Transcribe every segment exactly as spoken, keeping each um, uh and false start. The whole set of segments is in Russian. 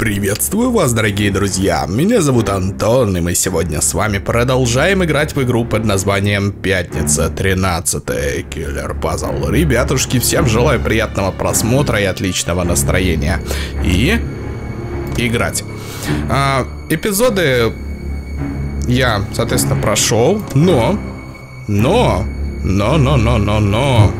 Приветствую вас, дорогие друзья, меня зовут Антон, и мы сегодня с вами продолжаем играть в игру под названием Пятница тринадцатое: Killer Puzzle. Ребятушки, всем желаю приятного просмотра и отличного настроения. И... играть. А, эпизоды я, соответственно, прошел, но... Но... Но, но, но, но, но...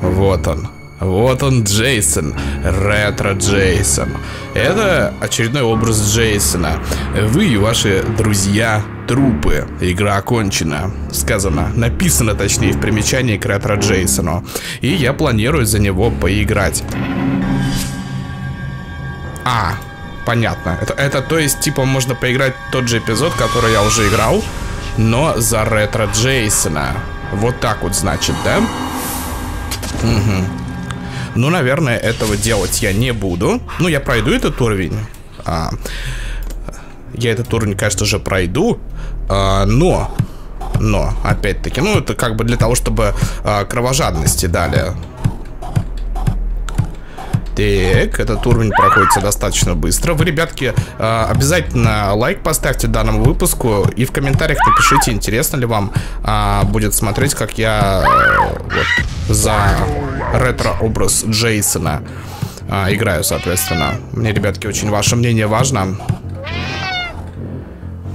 Вот он. Вот он, Джейсон. Ретро-Джейсон. Это очередной образ Джейсона. Вы и ваши друзья трупы. Игра окончена. Сказано. Написано, точнее, в примечании к Ретро-Джейсону. И я планирую за него поиграть. А, понятно. Это, это, то есть, типа, можно поиграть тот же эпизод, который я уже играл, но за Ретро-Джейсона. Вот так вот, значит, да? Угу. Ну, наверное, этого делать я не буду. Ну, я пройду этот уровень. а, Я этот уровень, конечно же, пройду. а, Но, но, опять-таки, ну, это как бы для того, чтобы а, кровожадности дали. Так, этот уровень проходится достаточно быстро. Вы, ребятки, а, обязательно лайк поставьте данному выпуску. И в комментариях напишите, интересно ли вам а, будет смотреть, как я а, вот, за... ретро-образ Джейсона а, играю, соответственно. Мне, ребятки, очень ваше мнение важно.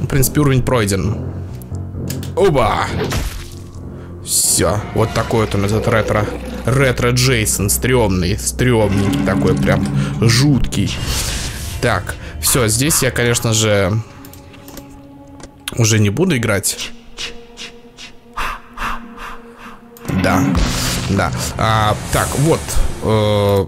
В принципе, уровень пройден. Оба! Все, вот такой вот он, этот ретро. Ретро-Джейсон, стрёмный. Стрёмный, такой прям жуткий. Так, все, здесь я, конечно же, уже не буду играть. Да. Да, а, так, вот э,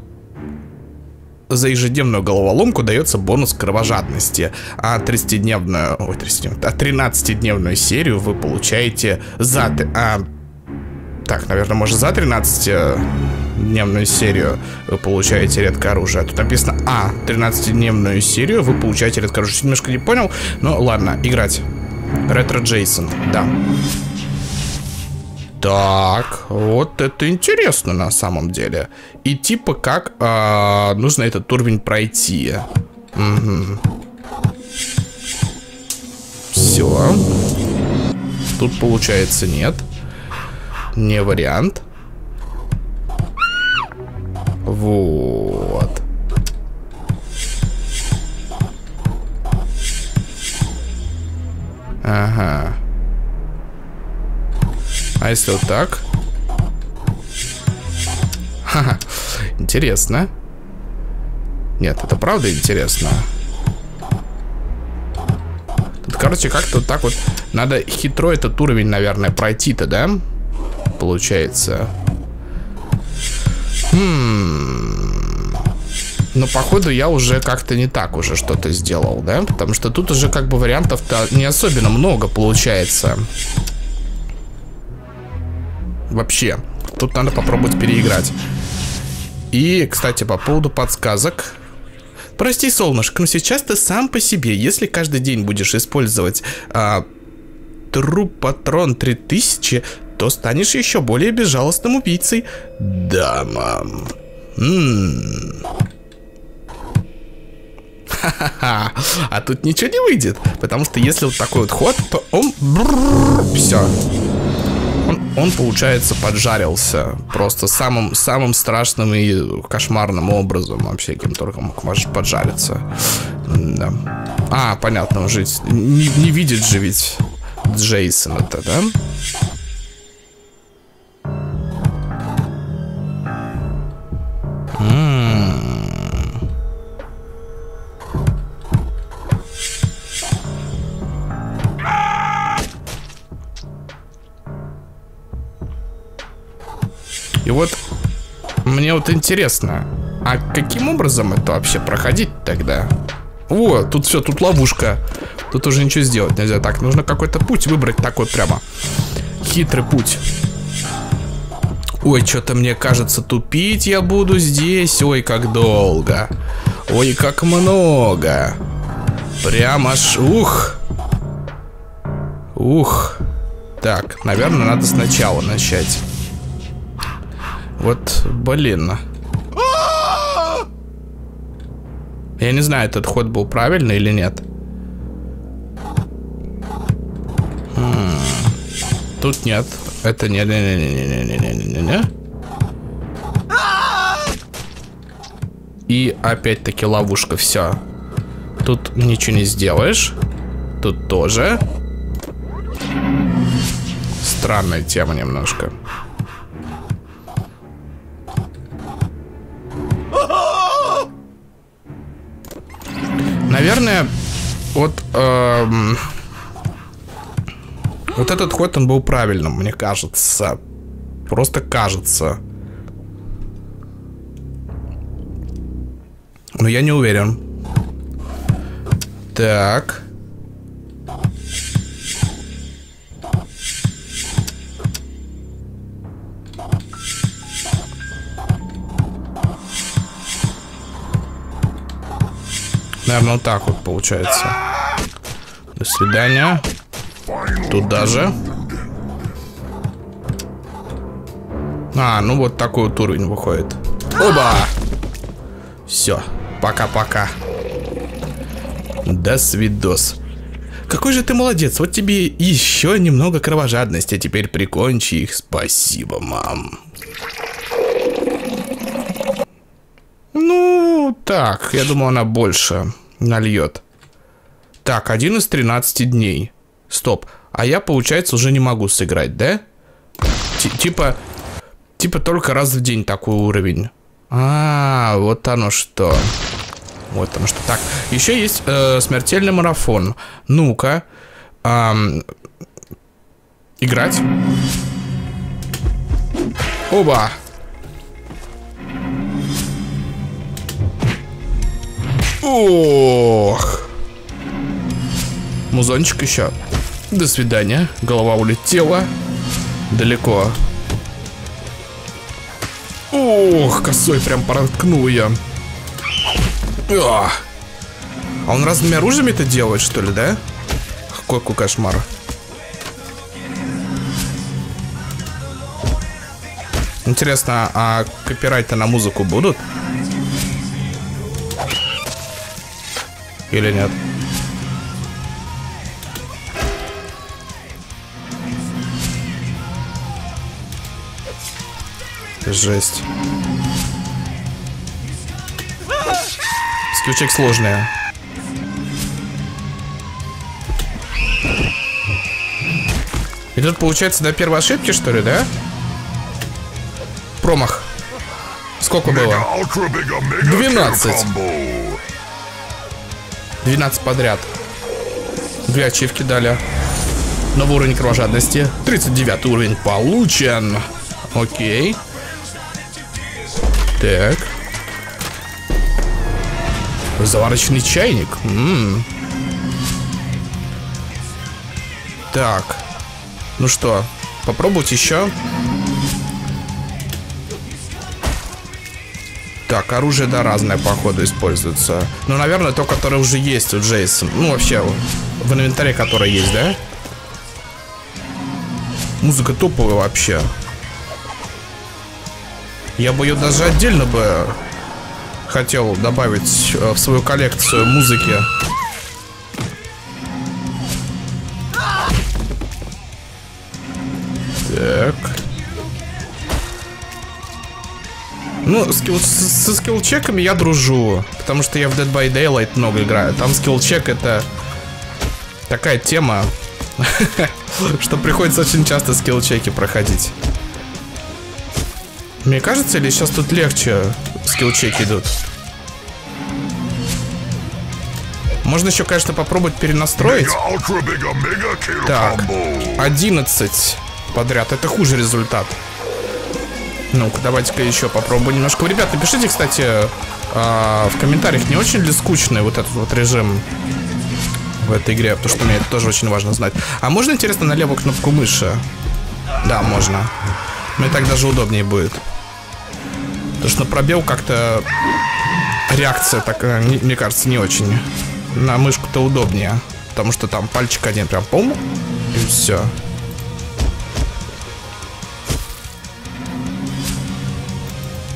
за ежедневную головоломку дается бонус кровожадности. А тридцатидневную, ой, тридцатидневную, а тринадцатидневную серию вы получаете за... А, так, наверное, может за тринадцатидневную серию вы получаете редкое оружие. Тут написано, а тринадцатидневную серию вы получаете редкое оружие. Немножко не понял, но ладно, играть. Ретро Джейсон, да. Так, вот это интересно на самом деле. И типа как э, нужно этот уровень пройти. Угу. Все. Тут получается нет. Не вариант. Вот. Ага. А если вот так? Ха-ха. Интересно. Нет, это правда интересно. Тут, короче, как-то вот так вот. Надо хитро этот уровень, наверное, пройти-то, да? Получается. Хм. Но, походу, я уже как-то не так уже что-то сделал, да? Потому что тут уже как бы вариантов-то не особенно много получается. Вообще, тут надо попробовать переиграть. И, кстати, по поводу подсказок. Прости, солнышко, но сейчас ты сам по себе. Если каждый день будешь использовать а, Трупатрон три тысячи, то станешь еще более безжалостным убийцей. Да, мам. Ха-ха-ха. А тут ничего не выйдет. Потому что если вот такой вот ход, то он... Все. Он, получается, поджарился. Просто самым, самым страшным и кошмарным образом вообще, кем только мог поджариться. Да. А, понятно, он же не, не видит же ведь Джейсона-то, да? М-м-м. И вот мне вот интересно, а каким образом это вообще проходить тогда? О, тут все, тут ловушка. Тут уже ничего сделать нельзя. Так, нужно какой-то путь выбрать такой прямо. Хитрый путь. Ой, что-то мне кажется, тупить я буду здесь. Ой, как долго. Ой, как много. Прямо аж, ух. Ух. Так, наверное, надо сначала начать. Вот, блин. Я не знаю, этот ход был правильный или нет. М-м-м. Тут нет. Это не, не, не, не, не, не, не, не. И опять-таки ловушка, все. Тут ничего не сделаешь. Тут тоже. Странная тема немножко. Наверное, вот эм, вот этот ход он был правильным, мне кажется. Просто кажется. Но я не уверен. Так. Наверное, вот так вот получается. До свидания. Туда же. А, ну вот такой вот уровень выходит. Оба! Все. Пока-пока. До свидос. Какой же ты молодец. Вот тебе еще немного кровожадности. А теперь прикончи их. Спасибо, мам. Ну, так. Я думал, она больше нальет. Так, один из тринадцати дней. Стоп. А я, получается, уже не могу сыграть, да? Т- типа... Типа только раз в день такой уровень. А, вот оно что. Вот оно что. Так, еще есть э, смертельный марафон. Ну-ка. Эм, играть. Оба. Ох. Музончик еще. До свидания. Голова улетела. Далеко. Ох, косой прям проткнул ее. А он разными оружиями это делает, что ли, да? Какой кошмар. Интересно, а копирайты на музыку будут? Или нет? Жесть. Скрючек сложная. И тут получается до первой ошибки, что ли, да? Промах. Сколько было? двенадцать. двенадцать подряд. Две ачивки дали. Новый уровень кровожадности. тридцать девятый уровень получен. Окей. Так. Заварочный чайник. М-м. Так. Ну что, попробовать еще. Так, оружие, да, разное, походу, используется. Ну, наверное, то, которое уже есть у Джейсона. Ну, вообще, в инвентаре, которое есть, да? Музыка топовая вообще. Я бы ее даже отдельно бы хотел добавить в свою коллекцию музыки. Так. Ну, скилл, со скиллчеками я дружу. Потому что я в Dead by Daylight много играю. Там скиллчек это такая тема, что приходится очень часто скиллчеки проходить. Мне кажется, или сейчас тут легче скиллчеки идут? Можно еще, конечно, попробовать перенастроить. Так, одиннадцать подряд. Это хуже результат. Ну-ка, давайте-ка еще попробуем немножко. Ребят, напишите, кстати, в комментариях, не очень ли скучный вот этот вот режим в этой игре, потому что мне это тоже очень важно знать. А можно, интересно, на левую кнопку мыши? Да, можно. Мне так даже удобнее будет. Потому что на пробел как-то реакция такая, мне кажется, не очень. На мышку-то удобнее. Потому что там пальчик один прям пом. И все.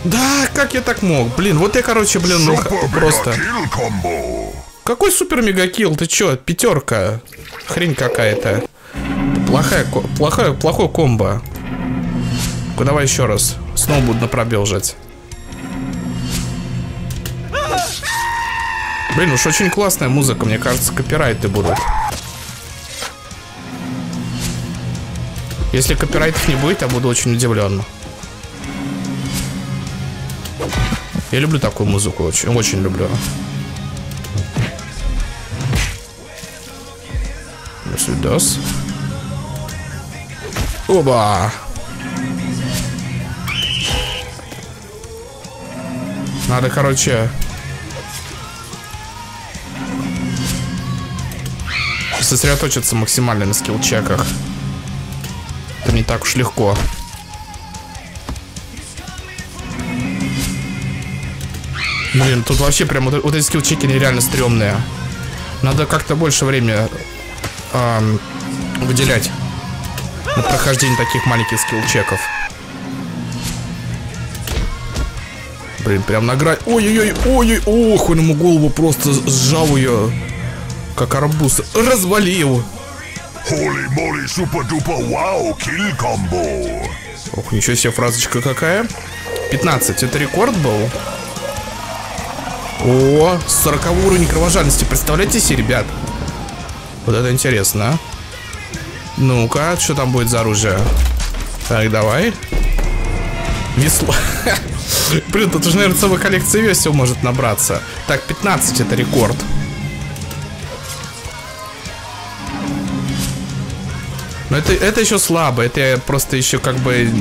Да, как я так мог? Блин, вот я, короче, блин, ну просто... Какой супер-мегакилл? Ты чё? Пятерка. Хрень какая-то. Плохая, плохая, плохой комбо. Давай еще раз. Снова буду на пробел жать. Блин, уж очень классная музыка. Мне кажется, копирайты будут. Если копирайтов не будет, я буду очень удивлен. Я люблю такую музыку. Очень, очень люблю. Свидос. Оба! Надо, короче... сосредоточиться максимально на скилл-чеках. Это не так уж легко. Блин, тут вообще прям вот, вот эти скилл-чеки нереально стрёмные. Надо как-то больше времени эм, выделять на прохождение таких маленьких скилл-чеков. Блин, прям на грани. Ой-ой-ой, ой-ой, ох, он ему голову просто сжал ее. Как арбуз. Развалил. Ох, ничего себе фразочка какая. пятнадцать. Это рекорд был? О, сороковой уровень кровожадности. Представляете себе, ребят? Вот это интересно. Ну-ка, что там будет за оружие? Так, давай. Весло. Блин, тут уже, наверное, целая коллекция весел может набраться. Так, пятнадцать это рекорд. Но это, это еще слабо, это я просто еще как бы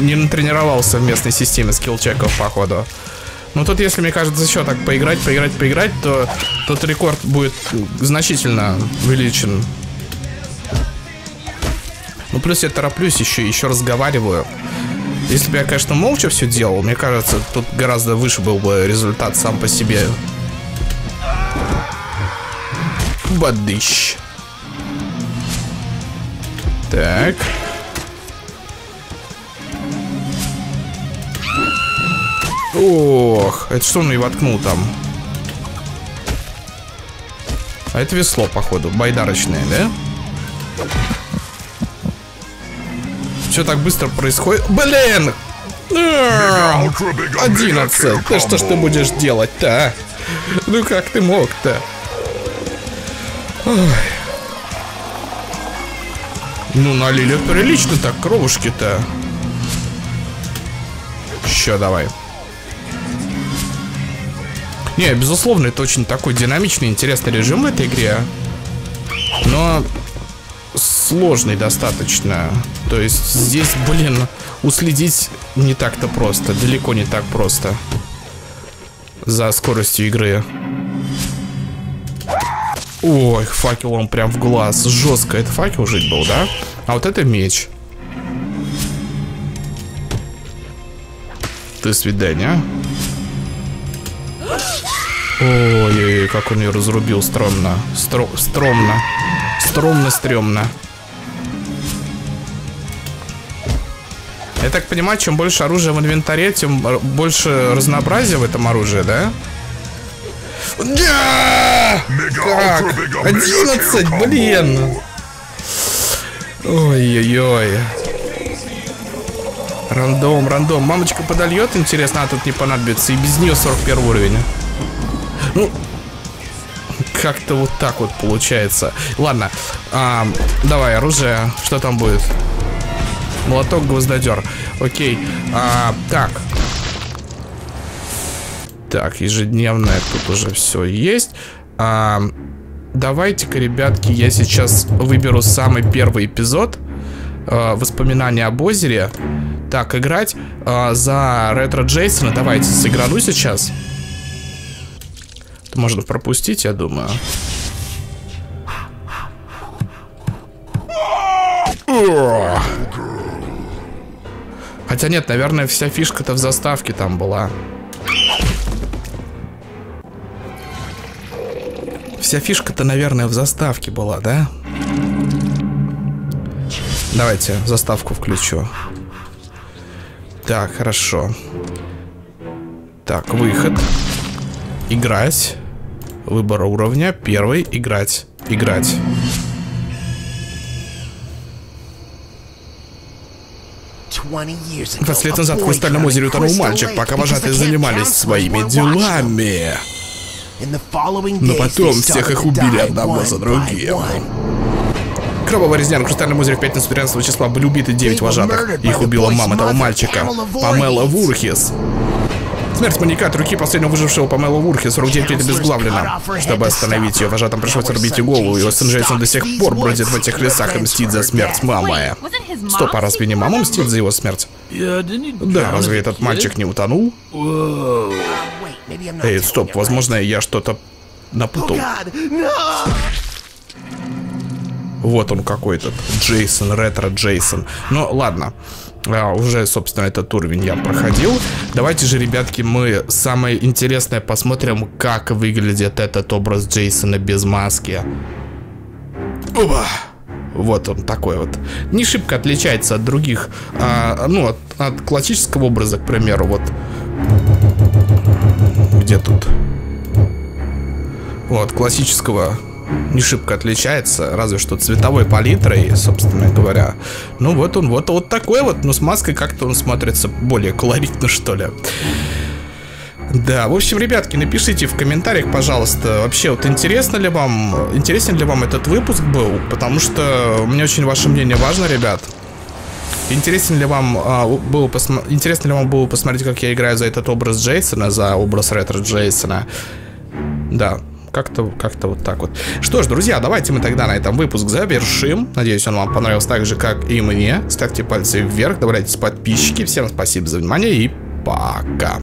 не натренировался в местной системе скилл-чеков, походу. Но тут, если, мне кажется, еще так поиграть, поиграть, поиграть, то тот рекорд будет значительно увеличен. Ну, плюс я тороплюсь еще, еще разговариваю. Если бы я, конечно, молча все делал, мне кажется, тут гораздо выше был бы результат сам по себе. Бадыщ. Так. Ох, это что он и воткнул там? А это весло, походу, байдарочное, да? Что так быстро происходит? Блин! одиннадцать! Да что ж ты будешь делать-то? Ну как ты мог-то? Ой. Ну, налили прилично так кровушки-то. Еще давай. Не, безусловно, это очень такой динамичный, интересный режим в этой игре. Но сложный достаточно. То есть здесь, блин, уследить не так-то просто. Далеко не так просто. За скоростью игры. Ой, факел он прям в глаз. Жестко. Это факел жить был, да? А вот это меч. До свидания. Ой-ой-ой, как он ее разрубил стрёмно. Стро стромно. Стромно, стрёмно. Я так понимаю, чем больше оружия в инвентаре, тем больше разнообразия в этом оружии, да? Да! Так, одиннадцать, блин! Ой-ой-ой. Рандом, рандом. Мамочка подольет, интересно, а тут не понадобится. И без нее сорок первый уровень. Ну, как-то вот так вот получается. Ладно, а, давай, оружие. Что там будет? Молоток, гвоздодер. Окей, а, так. Так, ежедневное тут уже все есть. А, давайте-ка, ребятки, я сейчас выберу самый первый эпизод. А, воспоминания об озере. Так, играть а, за ретро Джейсона. Давайте сыграну сейчас. Это можно пропустить, я думаю. Хотя нет, наверное, вся фишка-то в заставке там была. Вся фишка-то, наверное, в заставке была, да? Давайте заставку включу. Так, хорошо. Так, выход. Играть. Выбор уровня. Первый. Играть. Играть. двадцать лет назад в Кристальном озере утонул мальчик, пока вожатые занимались своими делами. Но потом всех их убили одного за другим. Кровавая резня в Кристальном озере в пятницу тринадцатого числа были убиты девять вожатых. Их убила мама этого мальчика, Памела Вурхис. Смерть маньяка от руки последнего выжившего Памела Вурхис, сорок девять лет, обезглавлена. Чтобы остановить ее, вожатым пришлось рубить ее голову. Его сын Джейсон до сих пор бродит в этих лесах и мстит за смерть мамы. Стоп, а разве не мама мстит за его смерть? Да, разве этот мальчик не утонул? Эй, стоп, возможно, я что-то напутал. Вот он какой-то, Джейсон, ретро Джейсон. Ну, ладно. А, уже, собственно, этот уровень я проходил. Давайте же, ребятки, мы самое интересное посмотрим, как выглядит этот образ Джейсона без маски. Опа! Вот он такой вот. Не шибко отличается от других, а, ну, от, от классического образа, к примеру, вот. Где тут? Вот, классического... Не шибко отличается, разве что цветовой палитрой, собственно говоря. Ну вот он, вот, вот такой вот, но с маской как-то он смотрится более колоритно, что ли. Да, в общем, ребятки, напишите в комментариях, пожалуйста, вообще, вот интересно ли вам, интересен ли вам этот выпуск был, потому что мне очень ваше мнение важно, ребят. Интересно ли вам, а, было посмо... интересно ли вам было посмотреть, как я играю за этот образ Джейсона, за образ ретро Джейсона. Да. Как-то как-то вот так вот. Что ж, друзья, давайте мы тогда на этом выпуск завершим. Надеюсь, он вам понравился так же, как и мне. Ставьте пальцы вверх, добавляйтесь подписчики. Всем спасибо за внимание и пока.